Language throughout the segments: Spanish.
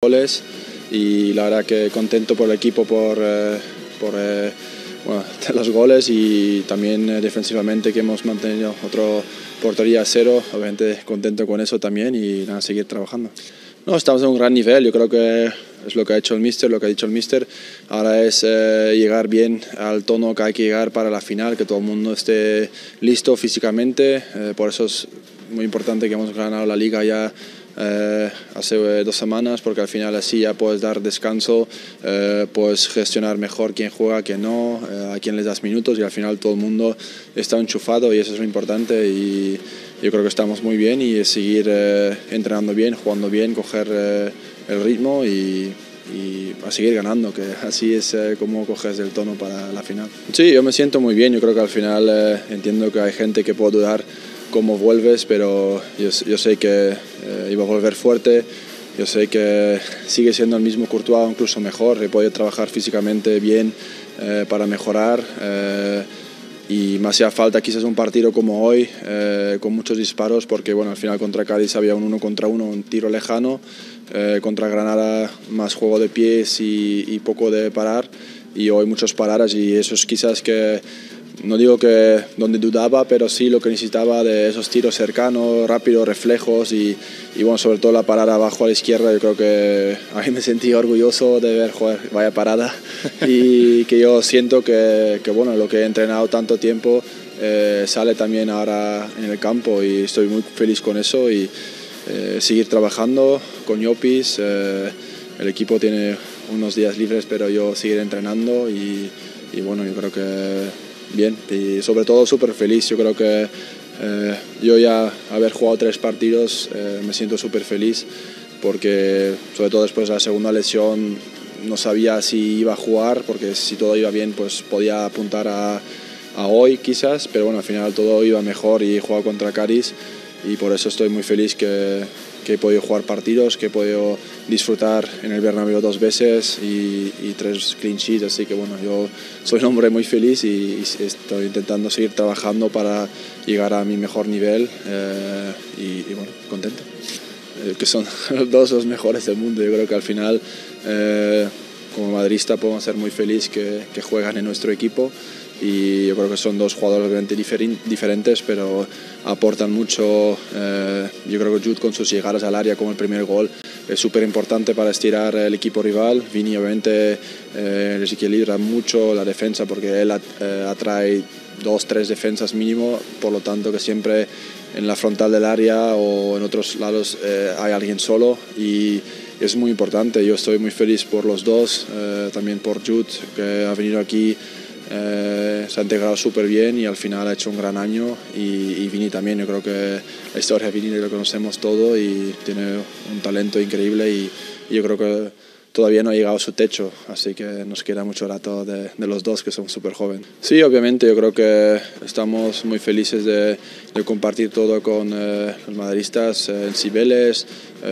Goles y la verdad que contento por el equipo por los goles y también defensivamente que hemos mantenido otro portería a cero, obviamente contento con eso también y nada, seguir trabajando. No, estamos en un gran nivel, yo creo que es lo que ha hecho el míster, lo que ha dicho el míster, ahora es llegar bien al tono que hay que llegar para la final, que todo el mundo esté listo físicamente, por eso es muy importante que hemos ganado la liga ya hace 2 semanas, porque al final así ya puedes dar descanso, puedes gestionar mejor quién juega, quién no, a quién les das minutos y al final todo el mundo está enchufado y eso es lo importante y yo creo que estamos muy bien y es seguir entrenando bien, jugando bien, coger el ritmo y a seguir ganando, que así es como coges el tono para la final. Sí, yo me siento muy bien, yo creo que al final entiendo que hay gente que puede dudar cómo vuelves, pero yo sé que iba a volver fuerte, yo sé que sigue siendo el mismo Courtois, incluso mejor, he podido trabajar físicamente bien para mejorar y me hacía falta quizás un partido como hoy, con muchos disparos, porque bueno, al final contra Cádiz había un 1 contra 1, un tiro lejano, contra Granada más juego de pies y poco de parar, y hoy muchas paradas y eso es quizás que no digo que donde dudaba, pero sí lo que necesitaba de esos tiros cercanos, rápidos, reflejos y bueno, sobre todo la parada abajo a la izquierda, yo creo que ahí me sentí orgulloso de ver, joder, vaya parada y que yo siento que bueno, lo que he entrenado tanto tiempo sale también ahora en el campo y estoy muy feliz con eso y seguir trabajando con Llopis, el equipo tiene unos días libres pero yo seguir entrenando y bueno, yo creo que bien y sobre todo súper feliz, yo creo que yo ya haber jugado 3 partidos me siento súper feliz porque sobre todo después de la segunda lesión no sabía si iba a jugar porque si todo iba bien pues podía apuntar a hoy quizás, pero bueno al final todo iba mejor y he jugado contra Caris y por eso estoy muy feliz que he podido jugar partidos, que he podido disfrutar en el Bernabéu 2 veces y 3 clean sheets, así que bueno, yo soy un hombre muy feliz y estoy intentando seguir trabajando para llegar a mi mejor nivel y bueno, contento. Que son dos los mejores del mundo, yo creo que al final como madridista podemos ser muy feliz que juegan en nuestro equipo y yo creo que son 2 jugadores obviamente diferentes pero aportan mucho, yo creo que Jude con sus llegadas al área como el primer gol es súper importante para estirar el equipo rival, Vini obviamente desequilibra mucho la defensa porque él atrae 2-3 defensas mínimo, por lo tanto que siempre en la frontal del área o en otros lados hay alguien solo y es muy importante, yo estoy muy feliz por los 2, también por Jude que ha venido aquí, se ha integrado súper bien y al final ha hecho un gran año y Vini también, yo creo que la historia de Vini lo conocemos todo y tiene un talento increíble y yo creo que todavía no ha llegado a su techo, así que nos queda mucho rato de los 2 que son súper jóvenes. Sí, obviamente, yo creo que estamos muy felices de compartir todo con los madridistas en Cibeles,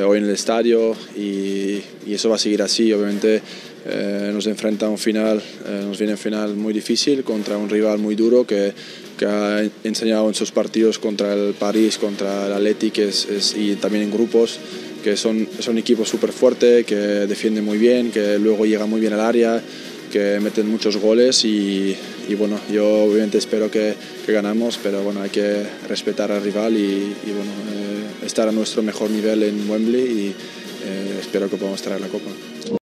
hoy en el estadio y eso va a seguir así, obviamente. Nos enfrenta a un final, nos viene un final muy difícil contra un rival muy duro que ha enseñado en sus partidos contra el París, contra el Atlético y también en grupos, que son equipos súper fuertes, que defienden muy bien, que luego llegan muy bien al área, que meten muchos goles y bueno, yo obviamente espero que ganamos, pero bueno, hay que respetar al rival y bueno, estar a nuestro mejor nivel en Wembley y espero que podamos traer la copa.